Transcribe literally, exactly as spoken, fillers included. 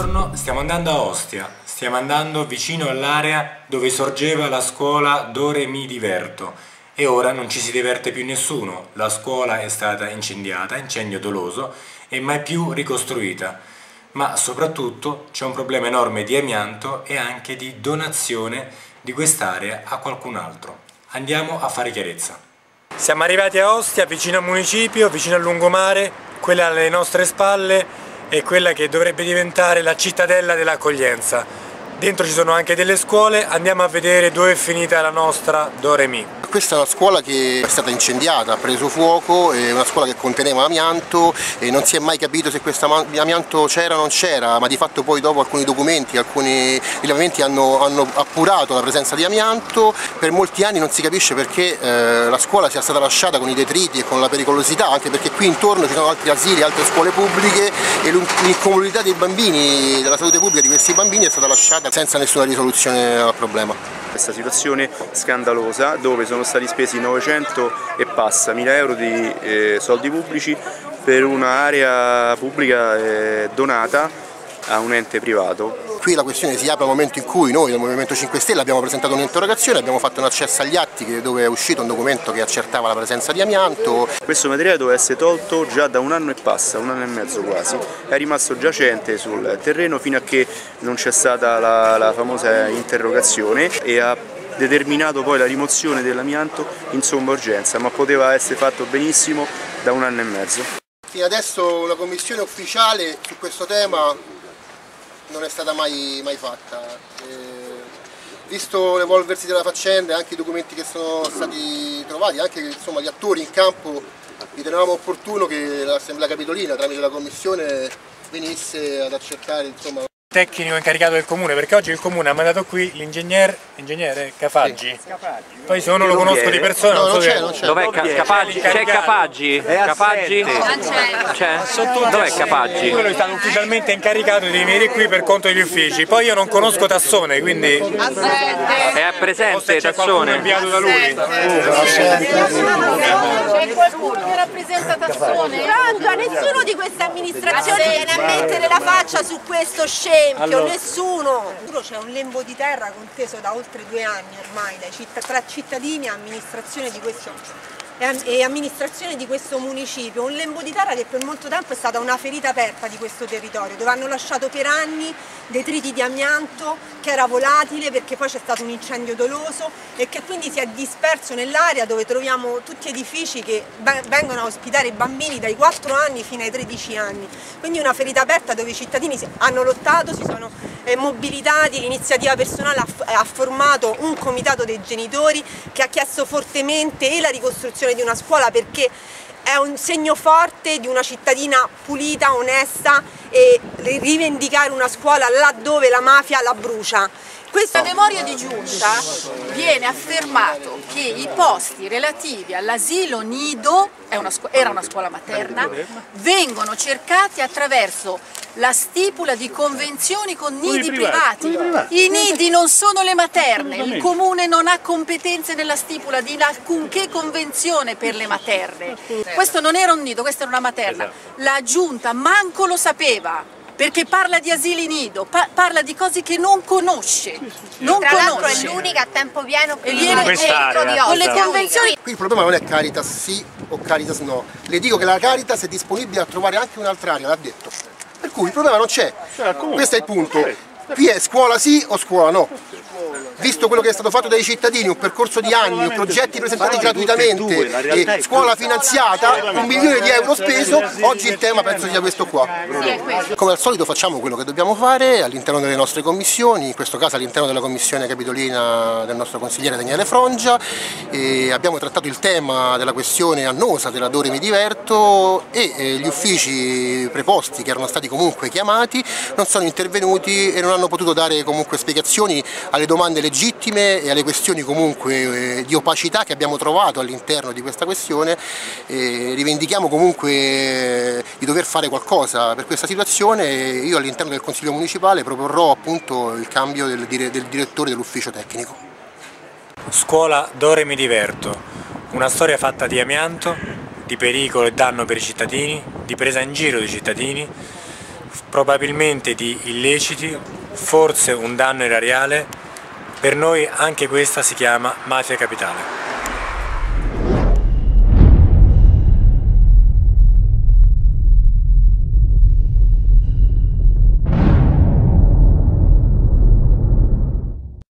Buongiorno, stiamo andando a Ostia, stiamo andando vicino all'area dove sorgeva la scuola Doremì Diverto e ora non ci si diverte più nessuno, la scuola è stata incendiata, incendio doloso, e mai più ricostruita, ma soprattutto c'è un problema enorme di amianto e anche di donazione di quest'area a qualcun altro. Andiamo a fare chiarezza. Siamo arrivati a Ostia, vicino al municipio, vicino al lungomare, quella alle nostre spalle è quella che dovrebbe diventare la cittadella dell'accoglienza. Dentro ci sono anche delle scuole, andiamo a vedere dove è finita la nostra Doremì. Questa è una scuola che è stata incendiata, ha preso fuoco, è una scuola che conteneva amianto e non si è mai capito se questo amianto c'era o non c'era, ma di fatto poi dopo alcuni documenti, alcuni rilevamenti hanno, hanno appurato la presenza di amianto. Per molti anni non si capisce perché eh, la scuola sia stata lasciata con i detriti e con la pericolosità, anche perché qui intorno ci sono altri asili, altre scuole pubbliche e l'incolumità dei bambini, della salute pubblica di questi bambini è stata lasciata senza nessuna risoluzione al problema. Questa situazione scandalosa dove sono stati spesi novecento e passa mila euro di eh, soldi pubblici per un'area pubblica eh, donata a un ente privato. Qui la questione si apre al momento in cui noi del Movimento cinque Stelle abbiamo presentato un'interrogazione, abbiamo fatto un accesso agli atti dove è uscito un documento che accertava la presenza di amianto. Questo materiale doveva essere tolto già da un anno e passa, un anno e mezzo quasi, è rimasto giacente sul terreno fino a che non c'è stata la, la famosa interrogazione e ha determinato poi la rimozione dell'amianto in somma urgenza, ma poteva essere fatto benissimo da un anno e mezzo. Fino adesso una commissione ufficiale su questo tema non è stata mai, mai fatta. Eh, visto l'evolversi della faccenda e anche i documenti che sono stati trovati, anche insomma, gli attori in campo, ritenevamo opportuno che l'Assemblea Capitolina tramite la Commissione venisse ad accertare insomma... Tecnico incaricato del comune, perché oggi il comune ha mandato qui l'ingegner Cafaggi. Sì. Poi se uno lo conosco di persona no, non, non so c'è, non c'è. Dov'è Cafaggi? C'è Cafaggi? Cafaggi? C'è? Dov'è Cafaggi? Quello è stato ufficialmente incaricato di venire qui per conto degli uffici. Poi io non conosco Tassone, quindi è presente Tassone. È inviato da lui. C'è qualcuno che rappresenta Tassone? Frangia, nessuno di questa amministrazione viene a mettere la faccia su questo scempio. Allora. Nessuno! C'è un lembo di terra conteso da oltre due anni ormai tra cittadini e amministrazione di questo, e amministrazione di questo municipio, un lembo di terra che per molto tempo è stata una ferita aperta di questo territorio, dove hanno lasciato per anni detriti di amianto che era volatile perché poi c'è stato un incendio doloso e che quindi si è disperso nell'area, dove troviamo tutti edifici che vengono a ospitare i bambini dai quattro anni fino ai tredici anni, quindi una ferita aperta dove i cittadini hanno lottato, si sono mobilitati, l'iniziativa personale ha formato un comitato dei genitori che ha chiesto fortemente e la ricostruzione di una scuola, perché è un segno forte di una cittadina pulita, onesta, e rivendicare una scuola laddove la mafia la brucia. Questa memoria di giunta viene affermato che i posti relativi all'asilo nido, è una era una scuola materna, vengono cercati attraverso la stipula di convenzioni con nidi privati. I nidi non sono le materne, il comune non ha competenze nella stipula di alcunché convenzione per le materne. Questo non era un nido, questa era una materna. La giunta manco lo sapeva, perché parla di asili nido, pa parla di cose che non conosce. Non Tra l'altro è l'unica a tempo pieno che viene dentro di con le convenzioni. Qui il problema non è Caritas sì o Caritas no. Le dico che la Caritas è disponibile a trovare anche un'altra area, l'ha detto. Per cui il problema non c'è. Questo è il punto. Qui è scuola sì o scuola no. Visto quello che è stato fatto dai cittadini, un percorso di anni, progetti presentati gratuitamente, e scuola finanziata, un milione di euro speso, oggi il tema penso sia questo qua. Come al solito facciamo quello che dobbiamo fare all'interno delle nostre commissioni, in questo caso all'interno della commissione capitolina del nostro consigliere Daniele Frongia, e abbiamo trattato il tema della questione annosa della Doremì Diverto e gli uffici preposti che erano stati comunque chiamati non sono intervenuti e non hanno potuto dare comunque spiegazioni alle domande legittime e alle questioni comunque eh, di opacità che abbiamo trovato all'interno di questa questione. Eh, rivendichiamo comunque eh, di dover fare qualcosa per questa situazione e io all'interno del Consiglio Municipale proporrò appunto il cambio del, dire, del direttore dell'ufficio tecnico. Scuola Doremì Diverto, una storia fatta di amianto, di pericolo e danno per i cittadini, di presa in giro dei cittadini, probabilmente di illeciti, forse un danno erariale, per noi anche questa si chiama mafia capitale.